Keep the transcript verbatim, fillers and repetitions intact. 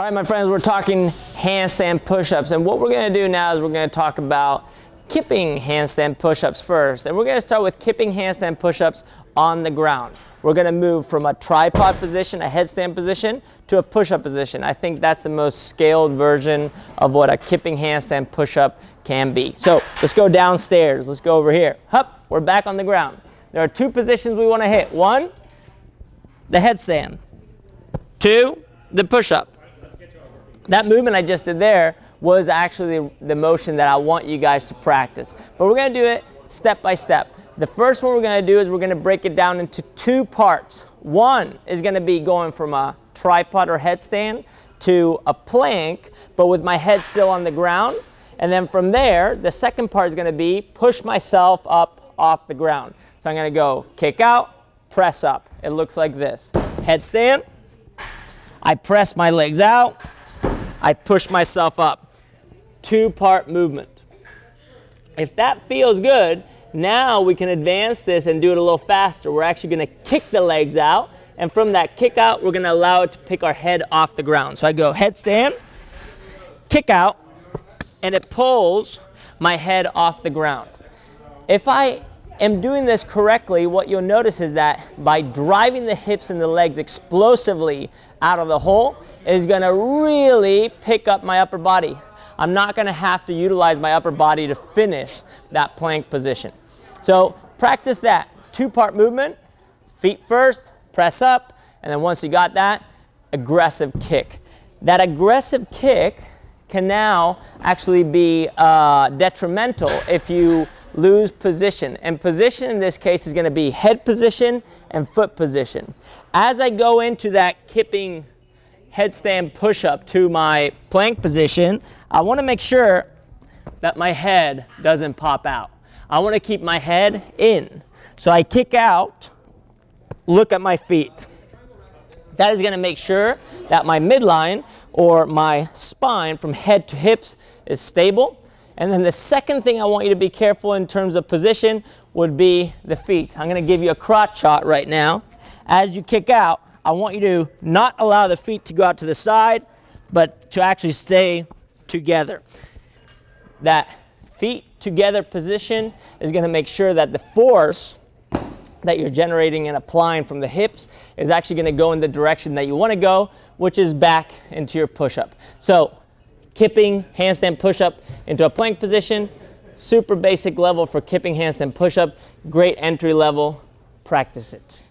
All right, my friends, we're talking handstand push-ups, and what we're gonna do now is we're gonna talk about kipping handstand push-ups first. And we're gonna start with kipping handstand push-ups on the ground. We're gonna move from a tripod position, a headstand position, to a push-up position. I think that's the most scaled version of what a kipping handstand push-up can be. So let's go downstairs, let's go over here. Hup, we're back on the ground. There are two positions we wanna hit. One, the headstand. Two, the push-up. That movement I just did there was actually the motion that I want you guys to practice. But we're gonna do it step by step. The first one we're gonna do is we're gonna break it down into two parts. One is gonna be going from a tripod or headstand to a plank, but with my head still on the ground. And then from there, the second part is gonna be push myself up off the ground. So I'm gonna go kick out, press up. It looks like this. Headstand, I press my legs out, I push myself up. Two-part movement. If that feels good, now we can advance this and do it a little faster. We're actually gonna kick the legs out, and from that kick out, we're gonna allow it to pick our head off the ground. So I go headstand, kick out, and it pulls my head off the ground. If I am doing this correctly, what you'll notice is that by driving the hips and the legs explosively out of the hole, is gonna really pick up my upper body. I'm not gonna have to utilize my upper body to finish that plank position. So practice that two-part movement, feet first, press up, and then once you got that, aggressive kick. That aggressive kick can now actually be uh, detrimental if you lose position. And position in this case is gonna be head position and foot position. As I go into that kipping headstand push-up to my plank position, I want to make sure that my head doesn't pop out. I want to keep my head in. So I kick out, look at my feet. That is going to make sure that my midline or my spine from head to hips is stable. And then the second thing I want you to be careful in terms of position would be the feet. I'm going to give you a crotch shot right now. As you kick out, I want you to not allow the feet to go out to the side, but to actually stay together. That feet together position is going to make sure that the force that you're generating and applying from the hips is actually going to go in the direction that you want to go, which is back into your push-up. So kipping handstand push-up into a plank position, super basic level for kipping handstand push-up, great entry level, practice it.